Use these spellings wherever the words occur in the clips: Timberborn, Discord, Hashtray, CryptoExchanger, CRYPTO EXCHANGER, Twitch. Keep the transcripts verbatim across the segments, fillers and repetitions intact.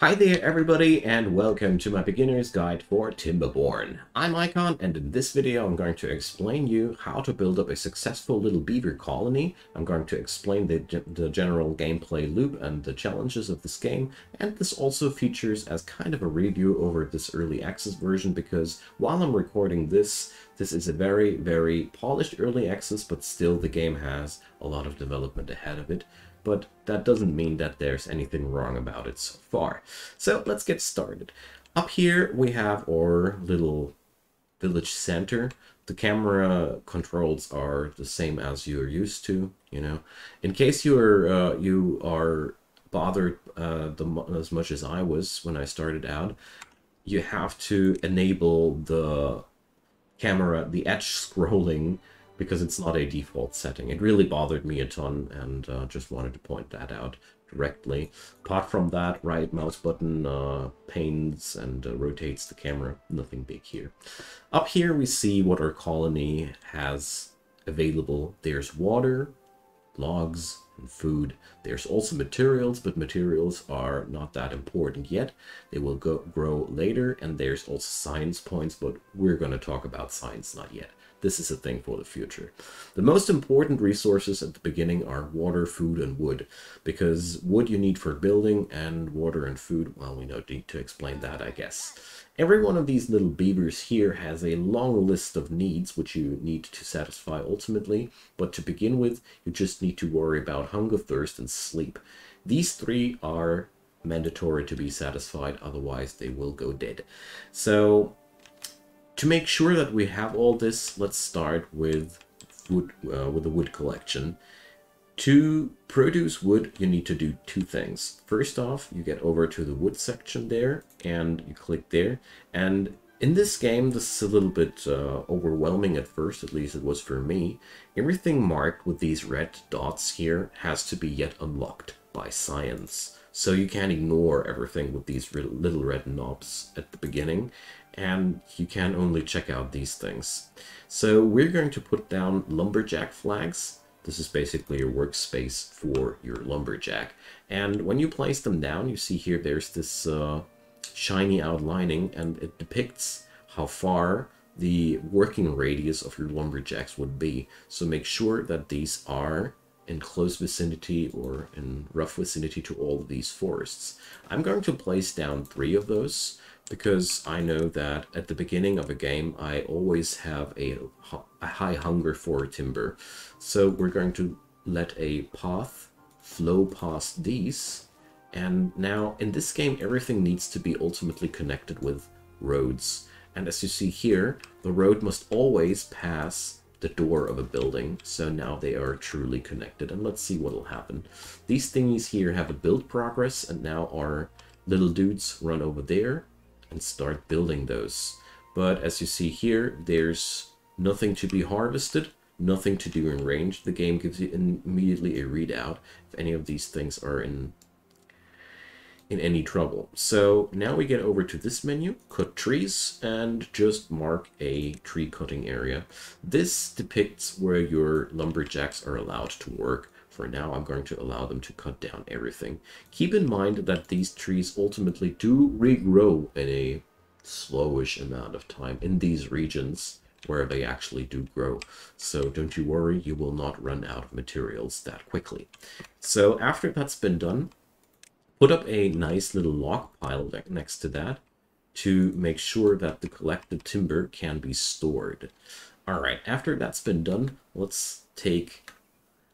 Hi there everybody, and welcome to my beginner's guide for Timberborn. I'm Icon, and in this video I'm going to explain you how to build up a successful little beaver colony. I'm going to explain the, the general gameplay loop and the challenges of this game, and this also features as kind of a review over this early access version, because while I'm recording this, this is a very, very polished early access, but still the game has a lot of development ahead of it. But that doesn't mean that there's anything wrong about it so far. So let's get started. Up here we have our little village center. The camera controls are the same as you're used to, you know. In case you're uh, you are bothered uh, the, as much as I was when I started out, you have to enable the camera, the edge scrolling, because it's not a default setting. It really bothered me a ton, and uh, just wanted to point that out directly. Apart from that, right mouse button uh, panes and uh, rotates the camera. Nothing big here. Up here we see what our colony has available. There's water, logs, and food. There's also materials, but materials are not that important yet. They will go grow later, and there's also science points, but we're going to talk about science not yet. This is a thing for the future. The most important resources at the beginning are water, food, and wood, because wood you need for building, and water and food, well, we don't need to explain that, I guess. Every one of these little beavers here has a long list of needs which you need to satisfy ultimately, but to begin with, you just need to worry about hunger, thirst, and sleep. These three are mandatory to be satisfied, otherwise they will go dead. So, to make sure that we have all this, let's start with wood, uh, with the wood collection. To produce wood, you need to do two things. First off, you get over to the wood section there, and you click there. And in this game, this is a little bit uh, overwhelming at first, at least it was for me. Everything marked with these red dots here has to be yet unlocked by science. So you can ignore everything with these little red knobs at the beginning, and you can only check out these things. So we're going to put down lumberjack flags. This is basically your workspace for your lumberjack. And when you place them down, you see here there's this uh, shiny outlining, and it depicts how far the working radius of your lumberjacks would be. So make sure that these are in close vicinity or in rough vicinity to all of these forests. I'm going to place down three of those, because I know that at the beginning of a game, I always have a, a high hunger for timber. So we're going to let a path flow past these. And now in this game, everything needs to be ultimately connected with roads. And as you see here, the road must always pass the door of a building. So now they are truly connected. And let's see what will happen. These thingies here have a build progress, and now our little dudes run over there and start building those. But as you see here, there's nothing to be harvested, nothing to do in range. The game gives you immediately a readout if any of these things are in in any trouble. So now we get over to this menu, cut trees, and just mark a tree cutting area. This depicts where your lumberjacks are allowed to work. For now, I'm going to allow them to cut down everything. Keep in mind that these trees ultimately do regrow in a slowish amount of time in these regions where they actually do grow. So don't you worry, you will not run out of materials that quickly. So after that's been done, put up a nice little log pile next to that to make sure that the collected timber can be stored. All right, after that's been done, let's take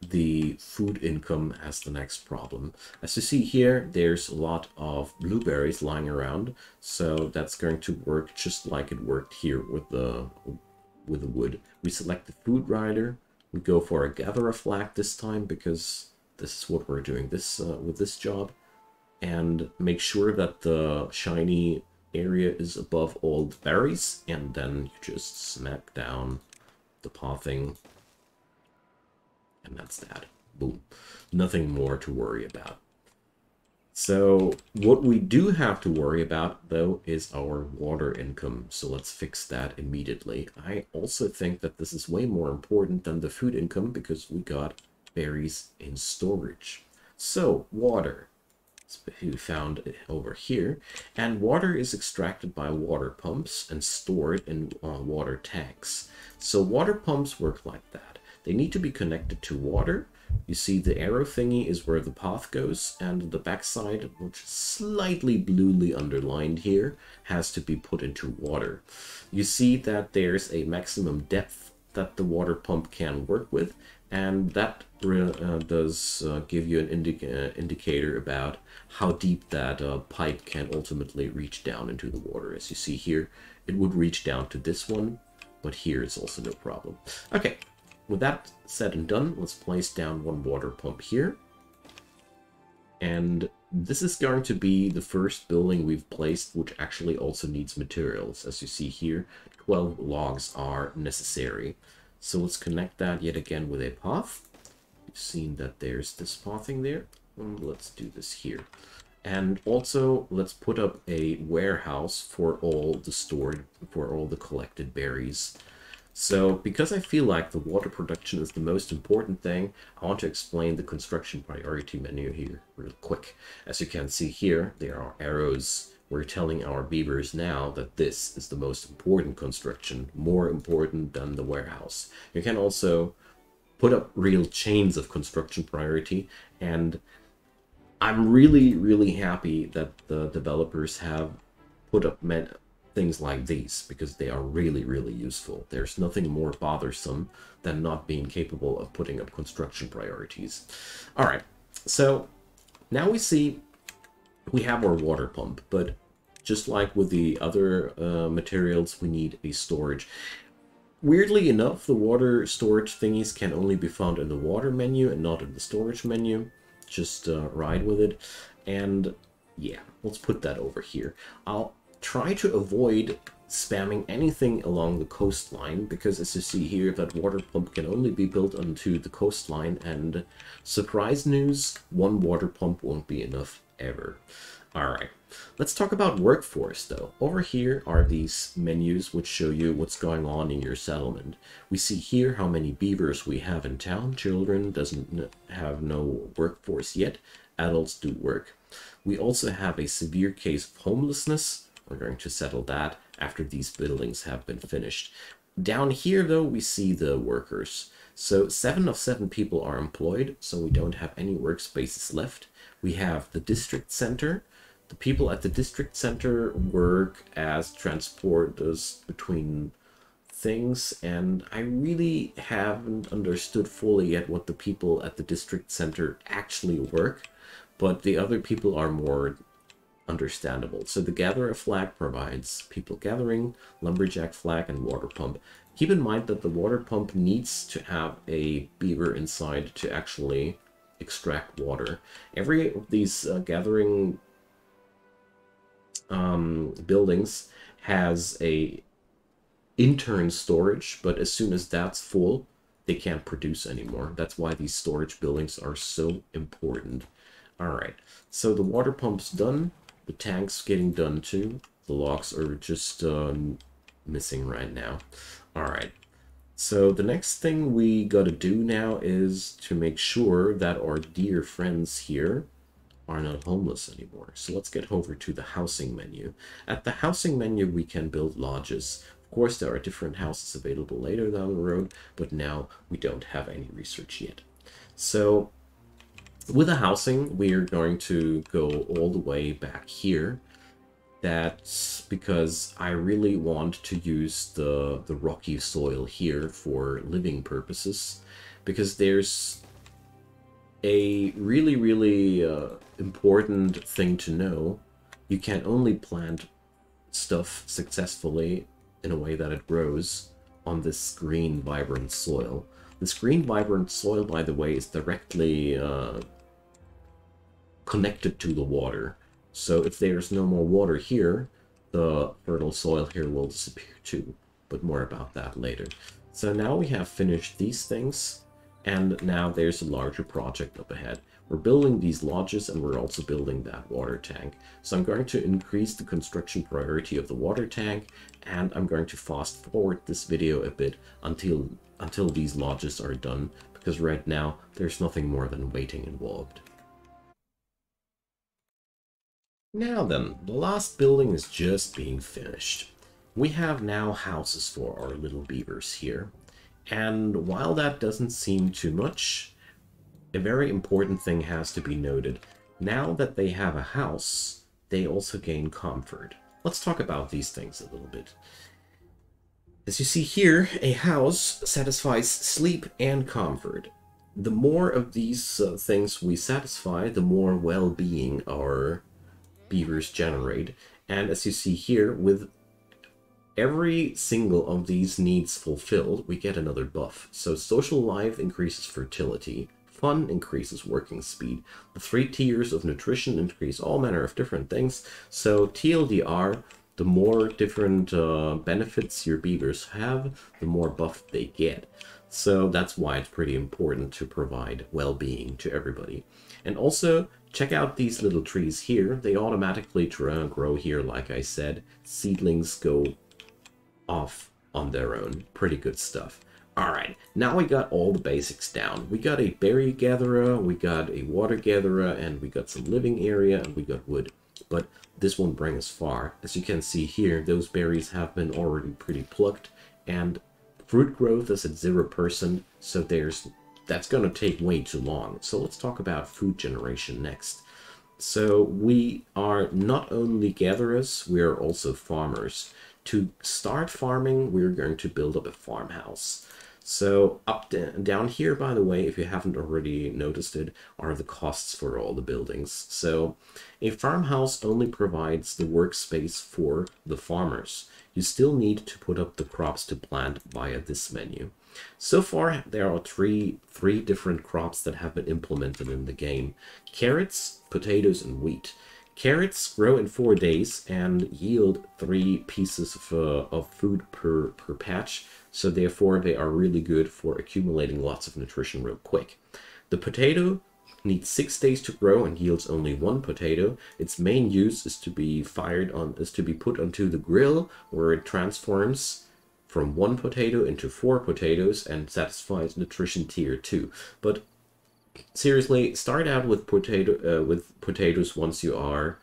the food income as the next problem. As you see here, there's a lot of blueberries lying around, so that's going to work just like it worked here with the with the wood. We select the food rider, we go for a gatherer flag this time, because this is what we're doing this uh, with this job, and make sure that the shiny area is above all the berries, and then you just smack down the pathing. And that's that. Boom. Nothing more to worry about. So what we do have to worry about, though, is our water income. So let's fix that immediately. I also think that this is way more important than the food income, because we got berries in storage. So water. we found over here, and water is extracted by water pumps and stored in uh, water tanks. So water pumps work like that. They need to be connected to water. You see the arrow thingy is where the path goes, and the backside, which is slightly bluely underlined here, has to be put into water. You see that there's a maximum depth that the water pump can work with, and that uh, does uh, give you an indi uh, indicator about how deep that uh, pipe can ultimately reach down into the water. As you see here, it would reach down to this one, but here it's also no problem. Okay. With that said and done, let's place down one water pump here. And this is going to be the first building we've placed, which actually also needs materials. As you see here, twelve logs are necessary. So let's connect that yet again with a path. You've seen that there's this pathing there. And let's do this here. And also, let's put up a warehouse for all the stored, for all the collected berries. So, because I feel like the water production is the most important thing, I want to explain the construction priority menu here real quick. As you can see here, there are arrows. We're telling our beavers now that this is the most important construction, more important than the warehouse. You can also put up real chains of construction priority, and I'm really, really happy that the developers have put up men things like these, because they are really, really useful. There's nothing more bothersome than not being capable of putting up construction priorities. All right, so now we see we have our water pump, but just like with the other uh, materials, we need a storage. Weirdly enough, the water storage thingies can only be found in the water menu and not in the storage menu. Just uh, ride with it. And yeah, let's put that over here. I'll try to avoid spamming anything along the coastline, because as you see here, that water pump can only be built onto the coastline, and surprise news, one water pump won't be enough ever. Alright, let's talk about workforce though. Over here are these menus which show you what's going on in your settlement. We see here how many beavers we have in town. Children doesn't have no workforce yet. Adults do work. We also have a severe case of homelessness. We're going to settle that after these buildings have been finished. Down here, though, we see the workers. So seven of seven people are employed, so we don't have any workspaces left. We have the district center. The people at the district center work as transporters between things, and I really haven't understood fully yet what the people at the district center actually work, but the other people are more understandable. So the gatherer flag provides people gathering, lumberjack flag, and water pump. Keep in mind that the water pump needs to have a beaver inside to actually extract water. Every of these uh, gathering um, buildings has a intern storage, but as soon as that's full, they can't produce anymore. That's why these storage buildings are so important. All right, so the water pump's done. The tank's getting done too. The logs are just um, missing right now. Alright, so the next thing we gotta do now is to make sure that our dear friends here are not homeless anymore. So let's get over to the housing menu. At the housing menu, we can build lodges. Of course, there are different houses available later down the road, but now we don't have any research yet. So with the housing, we are going to go all the way back here. That's because I really want to use the, the rocky soil here for living purposes, because there's a really, really uh, important thing to know. You can only plant stuff successfully in a way that it grows on this green, vibrant soil. This green, vibrant soil, by the way, is directly uh, connected to the water. So if there's no more water here, the fertile soil here will disappear too. But more about that later. So now we have finished these things, and now there's a larger project up ahead. We're building these lodges, and we're also building that water tank. So I'm going to increase the construction priority of the water tank, and I'm going to fast forward this video a bit until until these lodges are done, because right now there's nothing more than waiting involved. Now then, the last building is just being finished. We have now houses for our little beavers here. And while that doesn't seem too much, a very important thing has to be noted. Now that they have a house, they also gain comfort. Let's talk about these things a little bit. As you see here, a house satisfies sleep and comfort. The more of these uh, things we satisfy, the more well-being our beavers generate. And as you see here, with every single of these needs fulfilled, we get another buff. So social life increases fertility, fun increases working speed, the three tiers of nutrition increase all manner of different things. So T L D R, the more different uh, benefits your beavers have, the more buff they get. So that's why it's pretty important to provide well-being to everybody. And also, check out these little trees here. They automatically grow here, like I said. Seedlings go off on their own. Pretty good stuff. Alright, now we got all the basics down. We got a berry gatherer, we got a water gatherer, and we got some living area, and we got wood. But this won't bring us far. As you can see here, those berries have been already pretty plucked, and fruit growth is at zero percent, so there's that's going to take way too long. So let's talk about food generation next. So we are not only gatherers, we are also farmers. To start farming, we're going to build up a farmhouse. So up down here, by the way, if you haven't already noticed it, are the costs for all the buildings. So a farmhouse only provides the workspace for the farmers. You still need to put up the crops to plant via this menu. So far, there are three, three different crops that have been implemented in the game. Carrots, potatoes, and wheat. Carrots grow in four days and yield three pieces of, uh, of food per, per patch, so therefore they are really good for accumulating lots of nutrition real quick. The potato needs six days to grow and yields only one potato. Its main use is to be fired on, is to be put onto the grill, where it transforms from one potato into four potatoes and satisfies nutrition tier two. But seriously, start out with potato uh, with potatoes once you are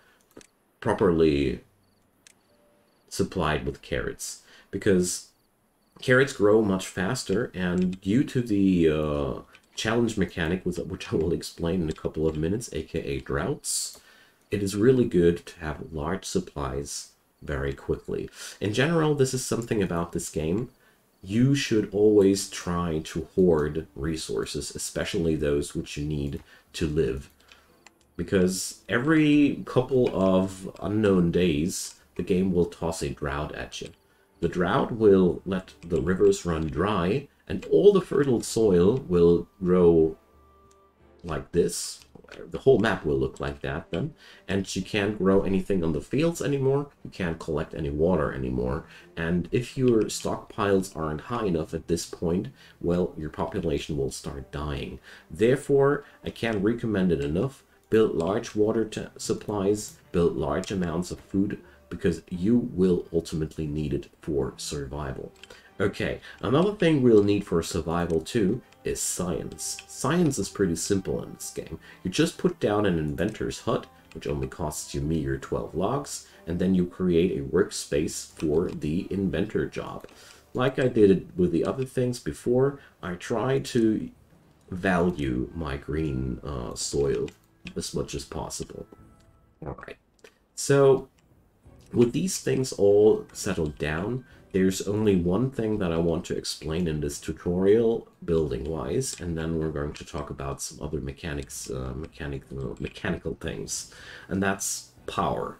properly supplied with carrots, because carrots grow much faster, and due to the uh, challenge mechanic, which I will explain in a couple of minutes, aka droughts, it is really good to have large supplies very quickly. In general, this is something about this game. You should always try to hoard resources, especially those which you need to live. Because every couple of unknown days, the game will toss a drought at you. The drought will let the rivers run dry, and all the fertile soil will grow like this. The whole map will look like that then, and you can't grow anything on the fields anymore, you can't collect any water anymore, and if your stockpiles aren't high enough at this point, well, your population will start dying. Therefore, I can't recommend it enough. Build large water supplies, build large amounts of food, because you will ultimately need it for survival. Okay, another thing we'll need for survival too is science. Science is pretty simple in this game. You just put down an inventor's hut, which only costs you meager twelve logs, and then you create a workspace for the inventor job. Like I did with the other things before, I try to value my green uh, soil as much as possible. Alright, so with these things all settled down, there's only one thing that I want to explain in this tutorial, building-wise, and then we're going to talk about some other mechanics, uh, mechanic, uh, mechanical things, and that's power.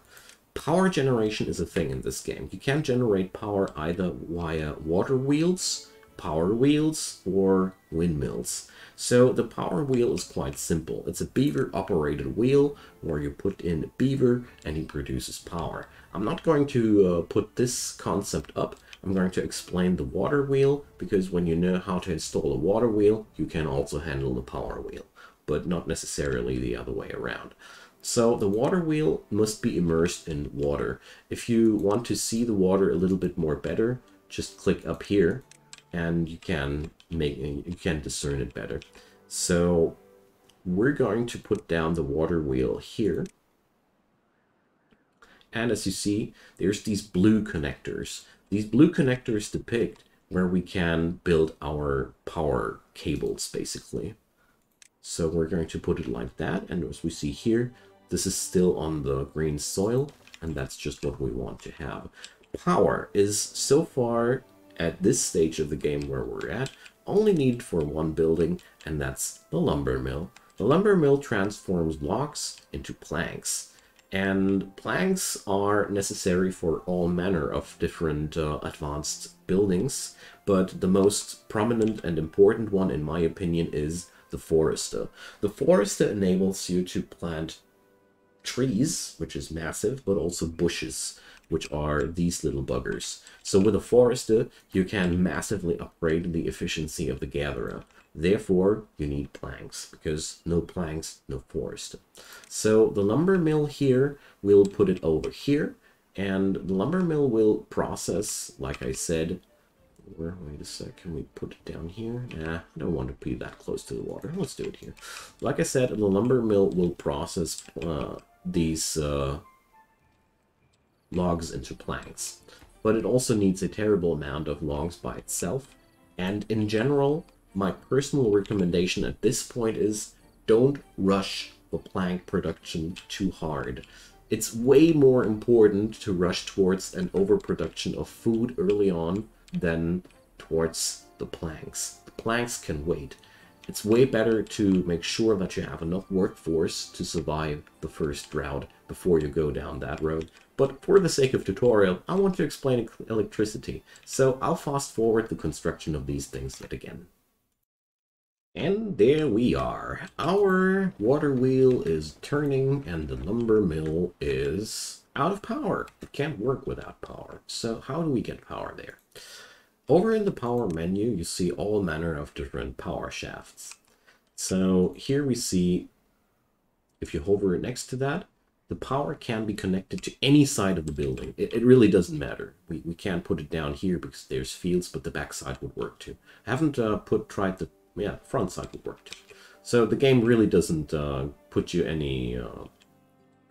Power generation is a thing in this game. You can generate power either via water wheels, power wheels, or windmills. So the power wheel is quite simple. It's a beaver-operated wheel where you put in a beaver and he produces power. I'm not going to uh, put this concept up. I'm going to explain the water wheel, because when you know how to install a water wheel, you can also handle the power wheel, but not necessarily the other way around. So the water wheel must be immersed in water. If you want to see the water a little bit more better, just click up here and you can make you can discern it better. So we're going to put down the water wheel here. And as you see, there's these blue connectors. These blue connectors depict where we can build our power cables, basically. So we're going to put it like that. And as we see here, this is still on the green soil, and that's just what we want to have. Power is so far at this stage of the game where we're at, only needed for one building, and that's the lumber mill. The lumber mill transforms blocks into planks, and planks are necessary for all manner of different uh, advanced buildings, but the most prominent and important one, in my opinion, is the forester. The forester enables you to plant trees, which is massive, but also bushes, which are these little buggers. So with a forester, you can massively upgrade the efficiency of the gatherer. Therefore, you need planks, because no planks, no forester. So the lumber mill here, we'll put it over here, and the lumber mill will process, like I said, where, wait a sec, can we put it down here? Nah, I don't want to be that close to the water. Let's do it here. Like I said, the lumber mill will process uh, these uh, logs into planks. But it also needs a terrible amount of logs by itself. And in general, my personal recommendation at this point is don't rush the plank production too hard. It's way more important to rush towards an overproduction of food early on than towards the planks. The planks can wait. It's way better to make sure that you have enough workforce to survive the first drought before you go down that road. But for the sake of tutorial, I want to explain electricity, so I'll fast forward the construction of these things yet again. And there we are. Our water wheel is turning and the lumber mill is out of power. It can't work without power. So how do we get power there? Over in the power menu, you see all manner of different power shafts. So here we see, if you hover next to that, the power can be connected to any side of the building. It, it really doesn't matter. We, we can't put it down here because there's fields, but the back side would work too. I haven't uh, put tried the yeah front side would work too. So the game really doesn't uh, put you any uh,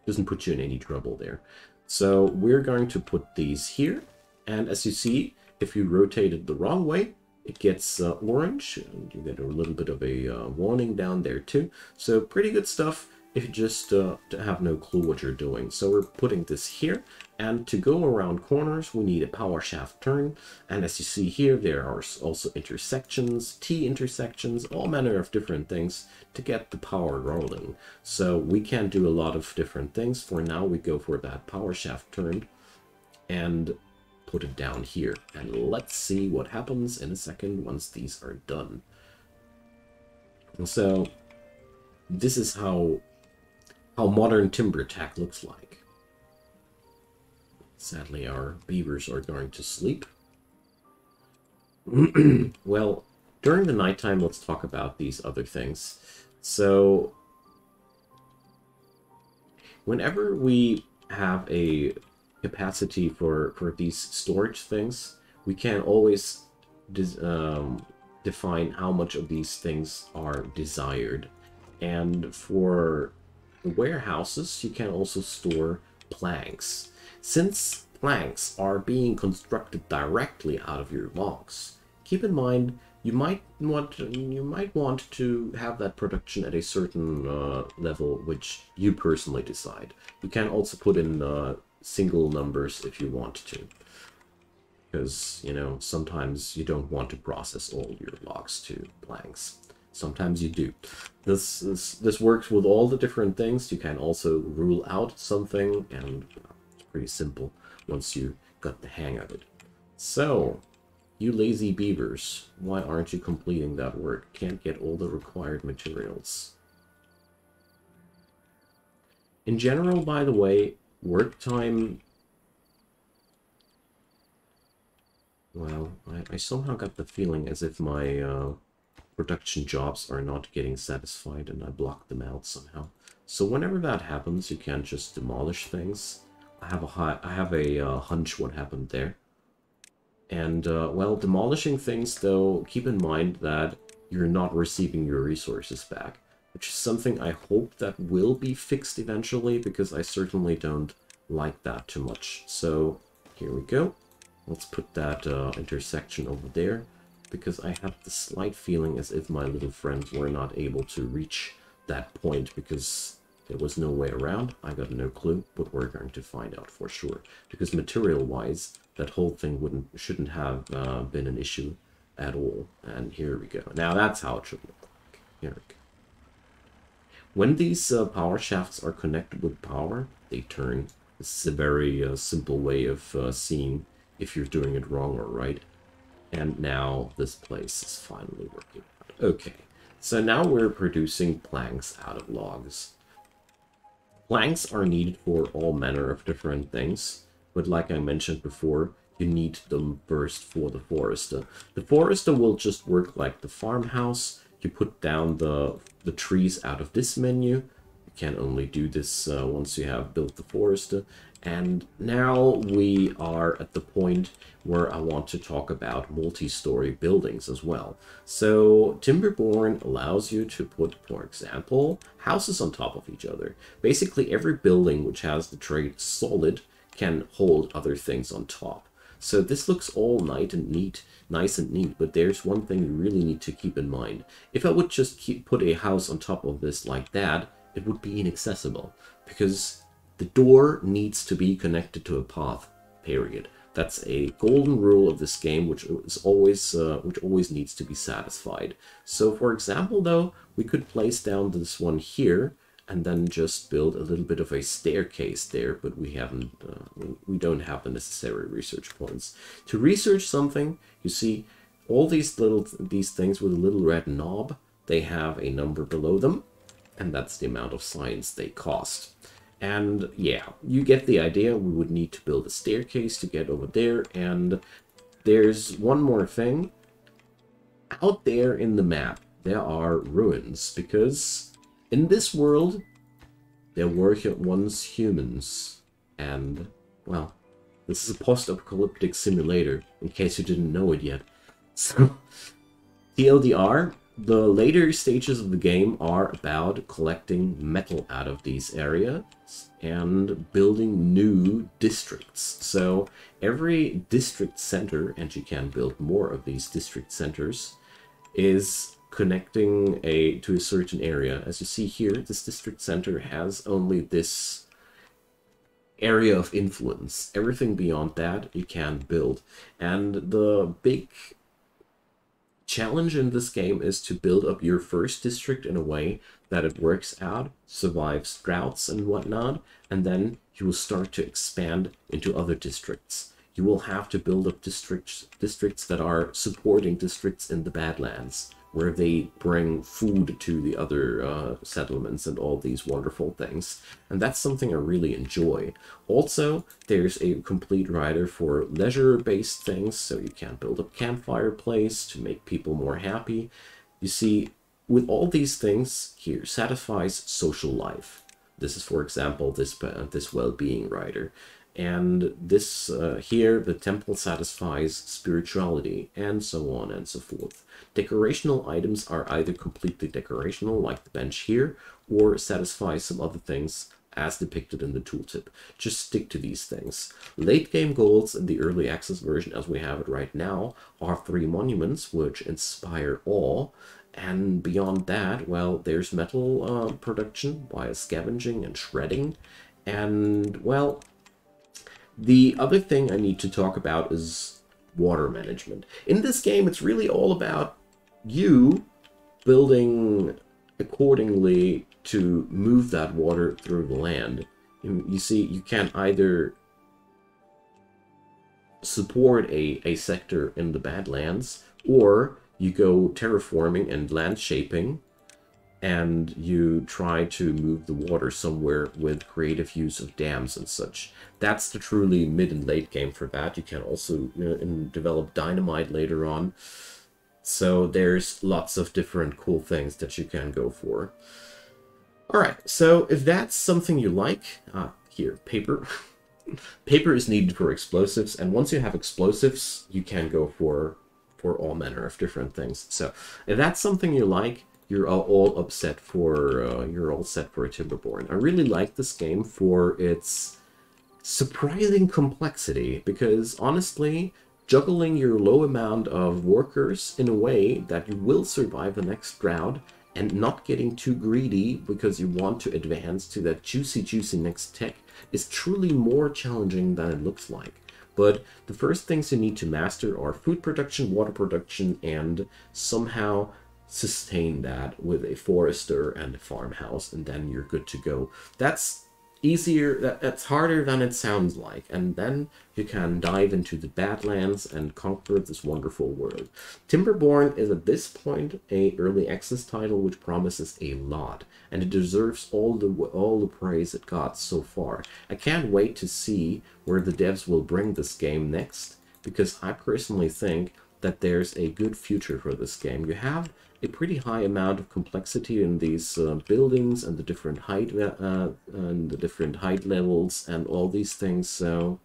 doesn't put you in any trouble there. So we're going to put these here, and as you see, if you rotate it the wrong way, it gets uh, orange, and you get a little bit of a uh, warning down there too. So pretty good stuff if you just uh, have no clue what you're doing. So we're putting this here, and to go around corners, we need a power shaft turn. And as you see here, there are also intersections, T intersections, all manner of different things to get the power rolling. So we can do a lot of different things. For now, we go for that power shaft turn, and put it down here, and let's see what happens in a second once these are done. And so this is how how modern timber tech looks like. Sadly, our beavers are going to sleep. Well, during the nighttime, let's talk about these other things. So whenever we have a capacity for for these storage things, we can always um, define how much of these things are desired. And for the warehouses, you can also store planks. Since planks are being constructed directly out of your logs, keep in mind you might want you might want to have that production at a certain uh, level, which you personally decide. You can also put in uh, single numbers if you want to, because, you know, sometimes you don't want to process all your logs to planks. Sometimes you do. This, this this works with all the different things. You can also rule out something, and it's pretty simple once you got the hang of it. So, you lazy beavers, why aren't you completing that work? Can't get all the required materials. In general, by the way, work time, well, I, I somehow got the feeling as if my uh, production jobs are not getting satisfied and I blocked them out somehow. So whenever that happens, you can just demolish things. I have a, high, I have a uh, hunch what happened there. And, uh, well, demolishing things, though, keep in mind that you're not receiving your resources back, which is something I hope that will be fixed eventually, because I certainly don't like that too much. So here we go. Let's put that uh, intersection over there, because I have the slight feeling as if my little friends were not able to reach that point because there was no way around. I got no clue, but we're going to find out for sure, because material-wise, that whole thing wouldn't shouldn't have uh, been an issue at all. And here we go. Now that's how it should look like. Here we go. When these uh, power shafts are connected with power, they turn. This is a very uh, simple way of uh, seeing if you're doing it wrong or right. And now this place is finally working out. Okay, so now we're producing planks out of logs. Planks are needed for all manner of different things, but like I mentioned before, you need them first for the forester. The forester will just work like the farmhouse. You put down the, the trees out of this menu. You can only do this uh, once you have built the forester. And now we are at the point where I want to talk about multi-story buildings as well. So Timberborn allows you to put, for example, houses on top of each other. Basically, every building which has the trait solid can hold other things on top. So this looks all nice and neat, nice and neat, but there's one thing you really need to keep in mind. If I would just keep, put a house on top of this like that, it would be inaccessible, because the door needs to be connected to a path, period. That's a golden rule of this game, which is always, uh, which always needs to be satisfied. So, for example, though, we could place down this one here and then just build a little bit of a staircase there, but we haven't, uh, we don't have the necessary research points. To research something, you see all these little these things with a little red knob. They have a number below them, and that's the amount of science they cost. And yeah, you get the idea. We would need to build a staircase to get over there. And there's one more thing. Out there in the map, there are ruins, because in this world, there were once humans. And, well, this is a post-apocalyptic simulator, in case you didn't know it yet. So, T L D R. The later stages of the game are about collecting metal out of these areas and building new districts. So every district center, and you can build more of these district centers, is connecting a to a certain area. As you see here, this district center has only this area of influence. Everything beyond that you can build. And the big challenge in this game is to build up your first district in a way that it works out, survives droughts and whatnot, and then you will start to expand into other districts. You will have to build up districts districts that are supporting districts in the Badlands, where they bring food to the other uh, settlements and all these wonderful things. And that's something I really enjoy. Also, there's a complete rider for leisure-based things, so you can build a campfire place to make people more happy. You see, with all these things here, satisfies social life. This is, for example, this, uh, this well-being rider. And this uh, here, the temple satisfies spirituality, and so on and so forth. Decorational items are either completely decorational, like the bench here, or satisfy some other things as depicted in the tooltip. Just stick to these things. Late game goals in the early access version, as we have it right now, are three monuments, which inspire awe. And beyond that, well, there's metal uh, production via scavenging and shredding. And, well, the other thing I need to talk about is water management. In this game, it's really all about you building accordingly to move that water through the land. You see, you can either support a, a sector in the Badlands, or you go terraforming and land shaping, and you try to move the water somewhere with creative use of dams and such. That's the truly mid and late game for that. You can also you know, develop dynamite later on. So there's lots of different cool things that you can go for. All right, so if that's something you like, ah, here, paper. Paper is needed for explosives, and once you have explosives, you can go for, for all manner of different things. So if that's something you like, You're all upset for uh, you're all set for a Timberborn. I really like this game for its surprising complexity, because honestly, juggling your low amount of workers in a way that you will survive the next round and not getting too greedy because you want to advance to that juicy, juicy next tech is truly more challenging than it looks like. But the first things you need to master are food production, water production, and somehow sustain that with a forester and a farmhouse, and then you're good to go. That's easier, that, that's harder than it sounds like, and then you can dive into the Badlands and conquer this wonderful world. Timberborn is at this point a early access title which promises a lot, and it deserves all the all the praise it got so far. I can't wait to see where the devs will bring this game next, because I personally think that there's a good future for this game. You have a pretty high amount of complexity in these uh, buildings and the different height uh, and the different height levels and all these things. So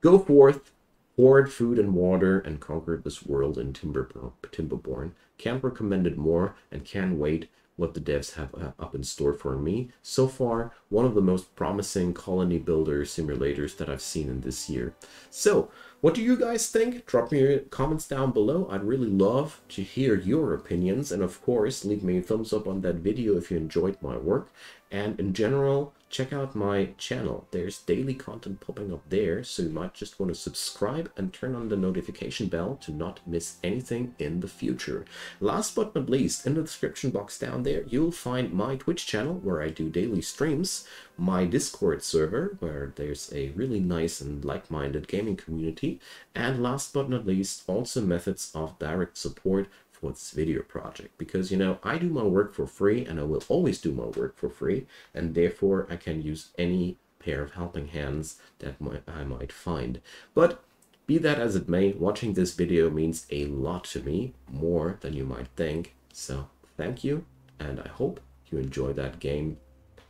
go forth, hoard food and water, and conquer this world in Timberborn. Timberborn. Can't recommend it more, and can't wait what the devs have uh, up in store for me. So far, one of the most promising colony builder simulators that I've seen in this year. So, what do you guys think? Drop me your comments down below. I'd really love to hear your opinions. And of course, leave me a thumbs up on that video if you enjoyed my work. And in general, check out my channel. There's daily content popping up there, so you might just want to subscribe and turn on the notification bell to not miss anything in the future. Last but not least, in the description box down there, you'll find my Twitch channel where I do daily streams, my Discord server where there's a really nice and like-minded gaming community, and last but not least, also methods of direct support for this video project. Because, you know, I do my work for free, and I will always do my work for free, and therefore I can use any pair of helping hands that my, I might find. But be that as it may, watching this video means a lot to me, more than you might think. So thank you, and I hope you enjoy that game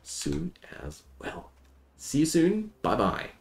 soon as well. See you soon. Bye-bye.